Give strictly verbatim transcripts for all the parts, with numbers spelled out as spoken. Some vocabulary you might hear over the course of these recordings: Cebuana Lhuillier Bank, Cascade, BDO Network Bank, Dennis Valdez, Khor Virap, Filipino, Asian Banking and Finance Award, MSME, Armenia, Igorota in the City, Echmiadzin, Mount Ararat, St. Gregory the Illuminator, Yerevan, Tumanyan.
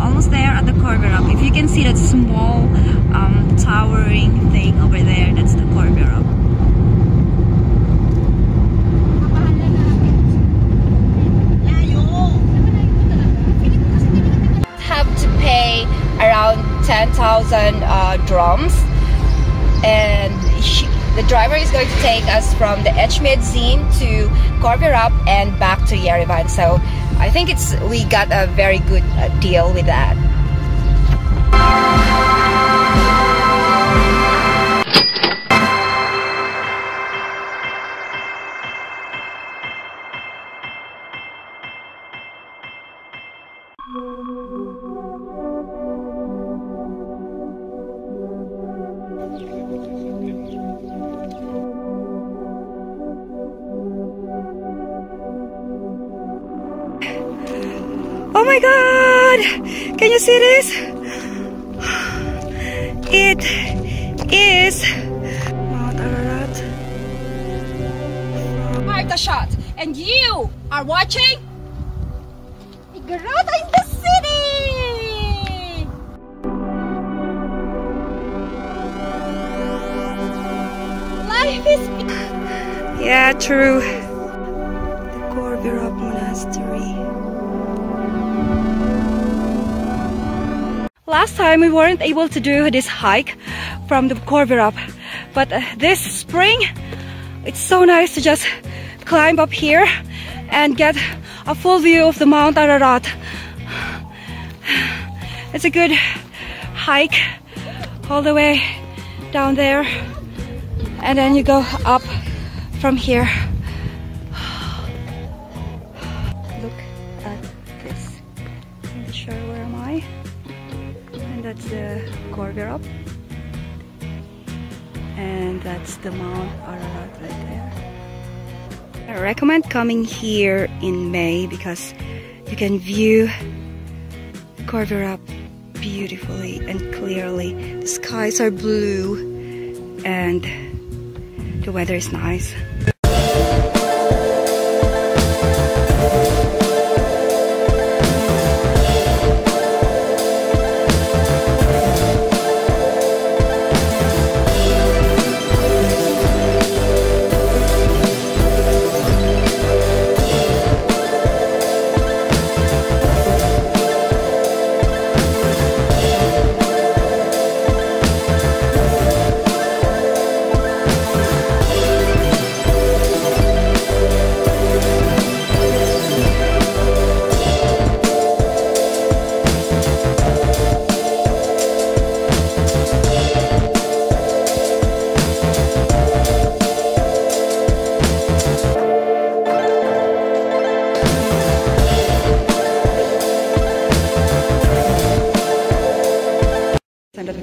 almost there at the Khor Virap. If you can see that small um, towering thing over there, that's the Khor Virap. Have to pay around ten thousand uh, drums, and he, the driver is going to take us from the Echmiadzin to Khor Virap and back to Yerevan. So I think it's we got a very good uh, deal with that. Oh my God! Can you see this? It is Mount Ararat. Mark a shot, and you are watching Igorota in the City. Life is. Yeah, true. The Khor Virap Monastery. Last time we weren't able to do this hike from the Khor Virap, but uh, this spring it's so nice to just climb up here and get a full view of the Mount Ararat. It's a good hike all the way down there, and then you go up from here. Look at this. I'm not sure where am I. And that's the Khor Virap, and that's the Mount Ararat right there. I recommend coming here in May because you can view Khor Virap beautifully and clearly. The skies are blue and the weather is nice.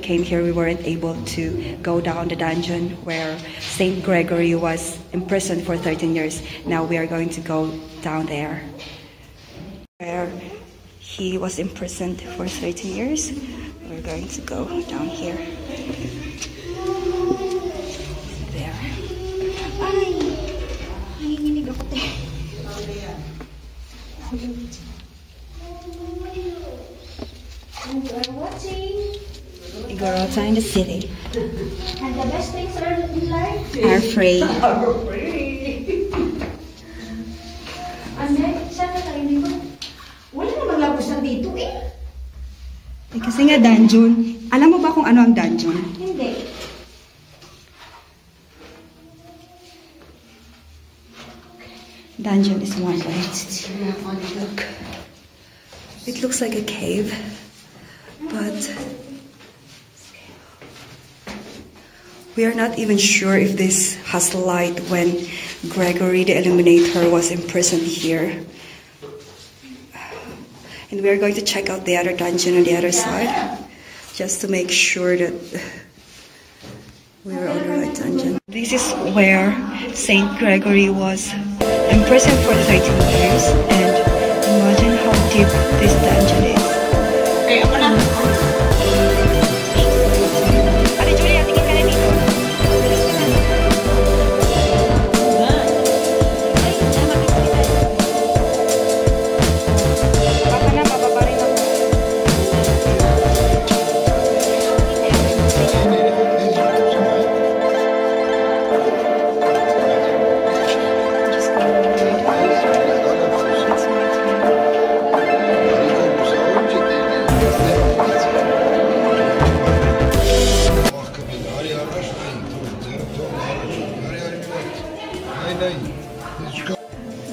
Came here, we weren't able to go down the dungeon where Saint Gregory was imprisoned for thirteen years. Now we are going to go down there where he was imprisoned for thirteen years. We're going to go down here. There. We're watching Igorota in the City. And the best things are in life are free. Are free. Wala namang labos na dito eh. Eh kasi nga dungeon. Alam mo ba kung ano ang dungeon? Hindi. Dungeon is one way. Look. It looks like a cave, but we are not even sure if this has light when Gregory the Illuminator was imprisoned here. And we are going to check out the other dungeon on the other side, just to make sure that we are on the right dungeon. This is where Saint Gregory was imprisoned for thirteen years, and imagine how deep this dungeon is.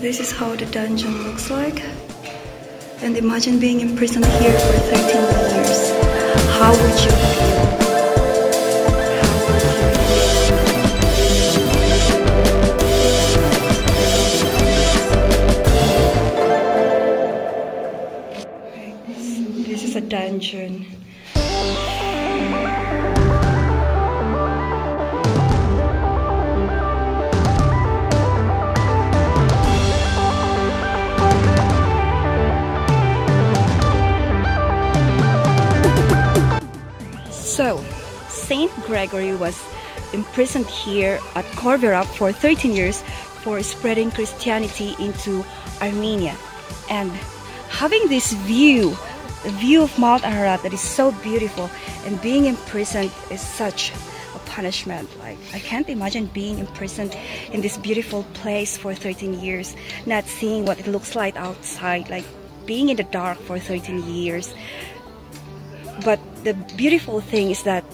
This is how the dungeon looks like. And imagine being imprisoned here for thirteen years. How would you feel? This is a dungeon. So, Saint Gregory was imprisoned here at Khor Virap for thirteen years for spreading Christianity into Armenia. And having this view The view of Mount Ararat that is so beautiful, and being imprisoned is such a punishment. Like, I can't imagine being imprisoned in this beautiful place for thirteen years, not seeing what it looks like outside, like being in the dark for thirteen years. But the beautiful thing is that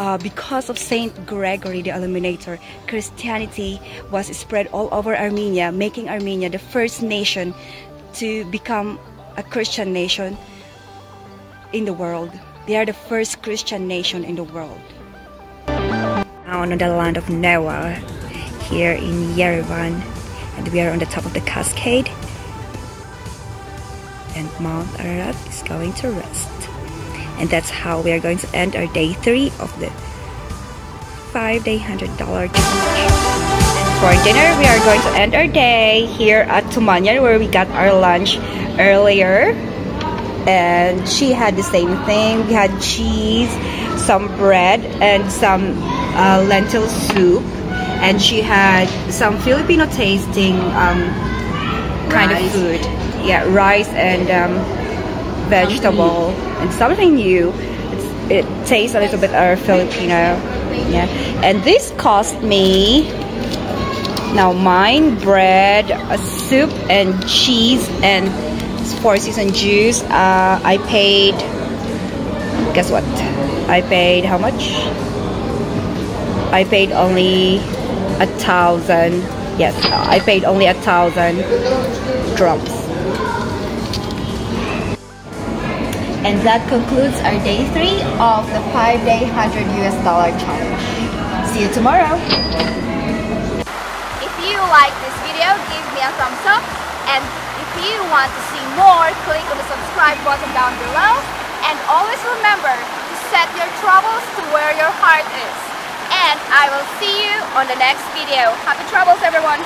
uh, because of Saint Gregory the Illuminator, Christianity was spread all over Armenia, making Armenia the first nation to become a Christian nation in the world. They are the first Christian nation in the world. Now on the land of Noah, here in Yerevan, and we are on the top of the Cascade, and Mount Ararat is going to rest. And that's how we are going to end our day three of the five-day one hundred dollar challenge. For dinner, we are going to end our day here at Tumanyan, where we got our lunch earlier. And she had the same thing. We had cheese, some bread, and some uh, lentil soup. And she had some Filipino tasting um, kind rice. of food. Yeah, rice and um, vegetable and something new. It's, it tastes a little bit of Filipino. Yeah. And this cost me... Now mine, bread, a soup, and cheese, and four season juice. Uh, I paid, guess what? I paid how much? I paid only a thousand. Yes, I paid only a thousand drops. And that concludes our day three of the five day one hundred U S dollar challenge. See you tomorrow. If you like this video, give me a thumbs up, and if you want to see more, click on the subscribe button down below, and always remember to set your troubles to where your heart is. And I will see you on the next video. Happy troubles, everyone!